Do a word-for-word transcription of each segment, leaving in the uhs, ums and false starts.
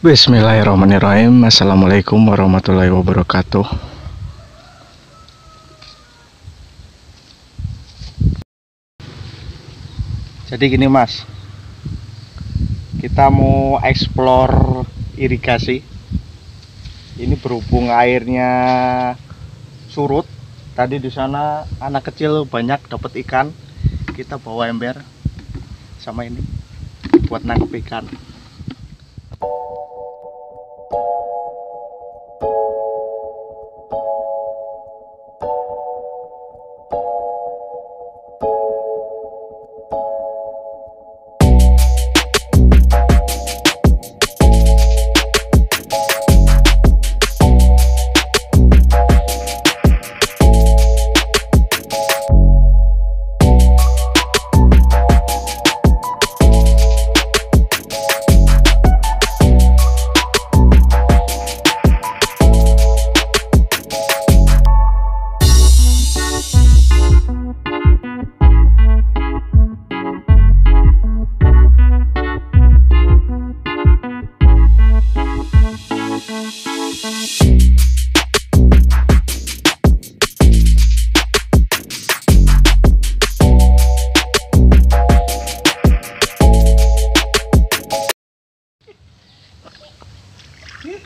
Bismillahirrahmanirrahim. Assalamualaikum warahmatullahi wabarakatuh. Jadi gini mas, kita mau explore irigasi. Ini berhubung airnya surut, tadi di sana anak kecil banyak dapat ikan. Kita bawa ember sama ini buat nangkep ikan.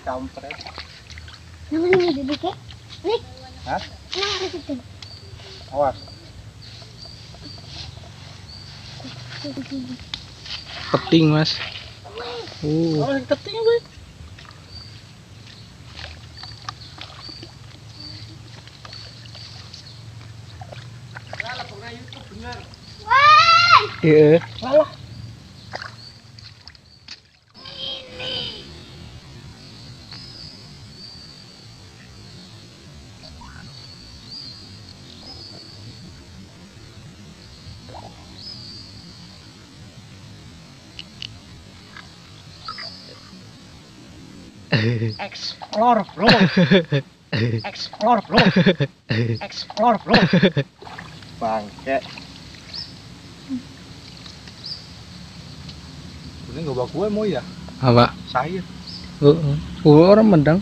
Kampret. Namanya dibuka. Nih. Hah? Nah, itu. Awas. Keting, Mas. Uh. Oh, keting, Bu. Lah, pokoknya YouTube benar. Wah. Iya. Lah. Explore bro, explore bro, explore bro, bangke. Ini nggak bawa kue mau ya? Apa? Sayur. Uh, kue orang mendang.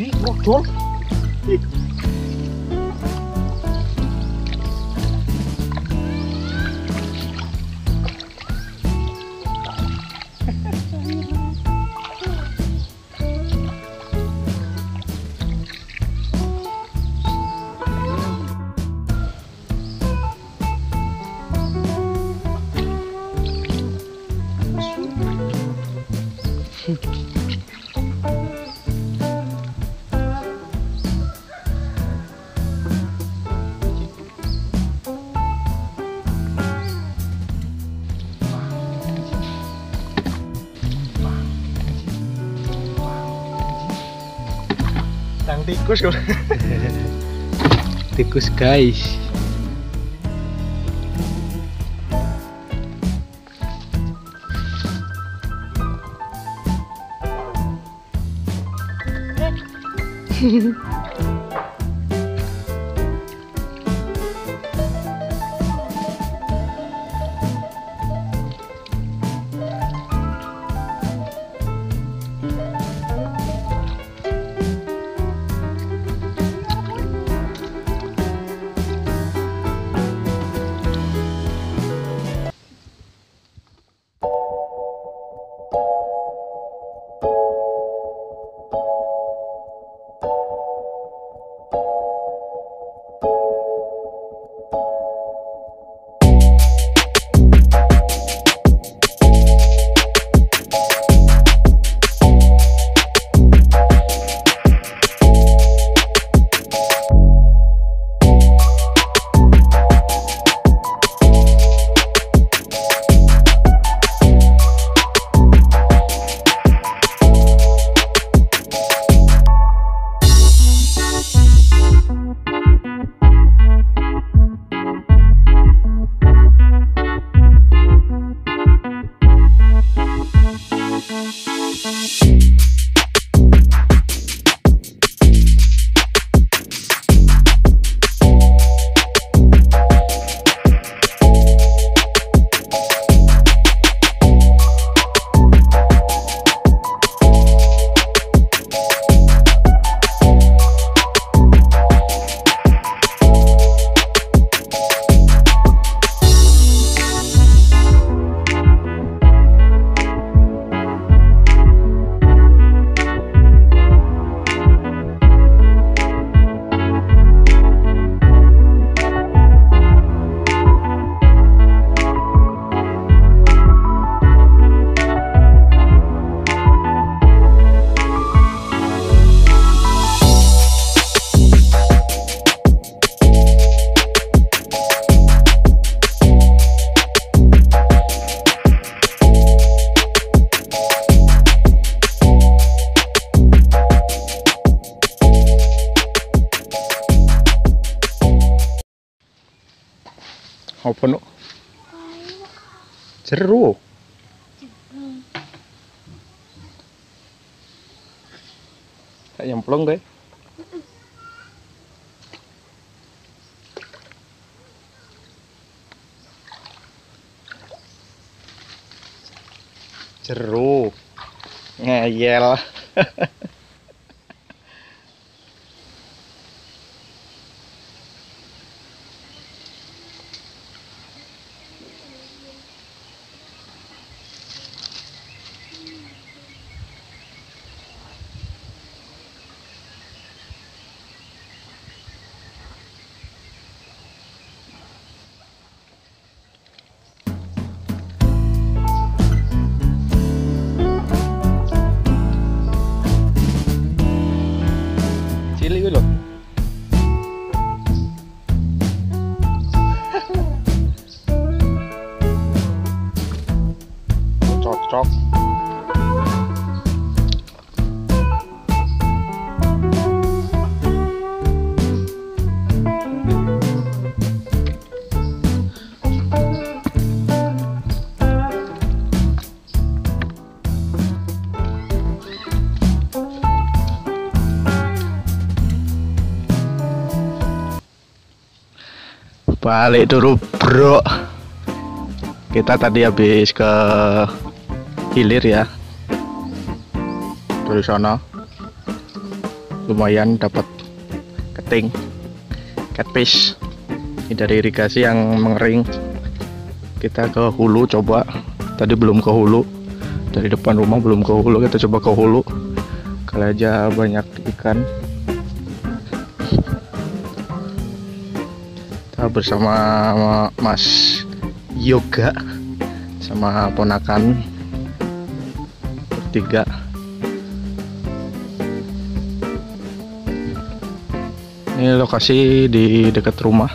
Nih, bocor. Tikus kok. Tikus guys. Apa nuk? Jeru. Tak nyemplung kayak. Jeru. Ngeyel. Balik dulu bro, kita tadi habis ke hilir ya, dari sana lumayan dapat keting, catfish. Ini dari irigasi yang mengering, kita ke hulu coba. Tadi belum ke hulu, dari depan rumah belum ke hulu, kita coba ke hulu kali aja banyak ikan. Bersama Mas Yoga sama ponakan bertiga. Ini lokasi di dekat rumah,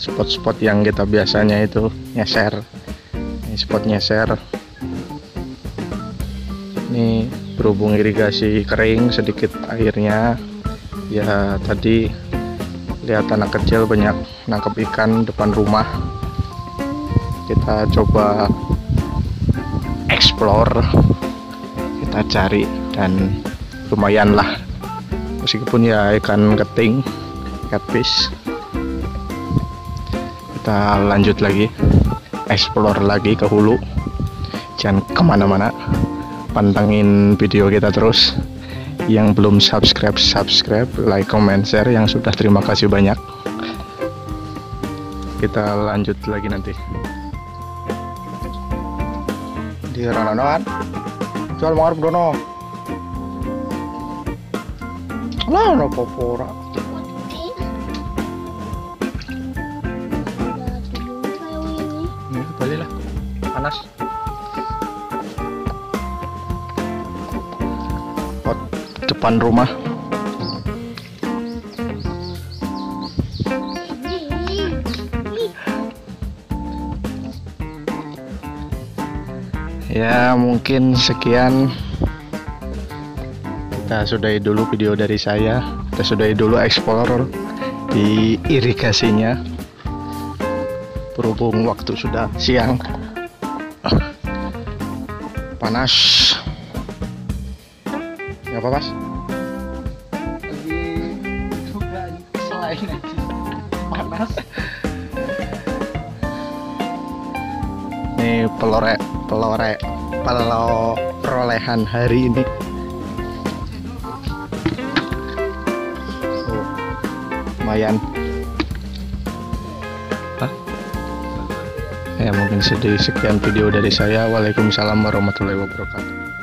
spot-spot yang kita biasanya itu nyeser. Ini spot nyeser. Ini berhubung irigasi kering sedikit airnya. Ya tadi lihat anak kecil banyak nangkep ikan depan rumah, kita coba explore, kita cari, dan lumayan lah meskipun ya ikan keting, catfish. Kita lanjut lagi, explore lagi ke hulu. Jangan kemana-mana, pantengin video kita terus. Yang belum subscribe, subscribe, like, comment, share. Yang sudah, terima kasih banyak. Kita lanjut lagi nanti di Ranonoan. Jual manggar Bruno. Lah, no popora. Ini balilah, panas. Depan rumah ya, mungkin sekian, kita sudahi dulu video dari saya, kita sudahi dulu explore di irigasinya berhubung waktu sudah siang panas. Gak apa Mas? Panas. Ini pelore pelore pelo perolehan hari ini. Oh, lumayan. Hah? Ya mungkin sedih, sekian video dari saya. Waalaikumsalam warahmatullahi wabarakatuh.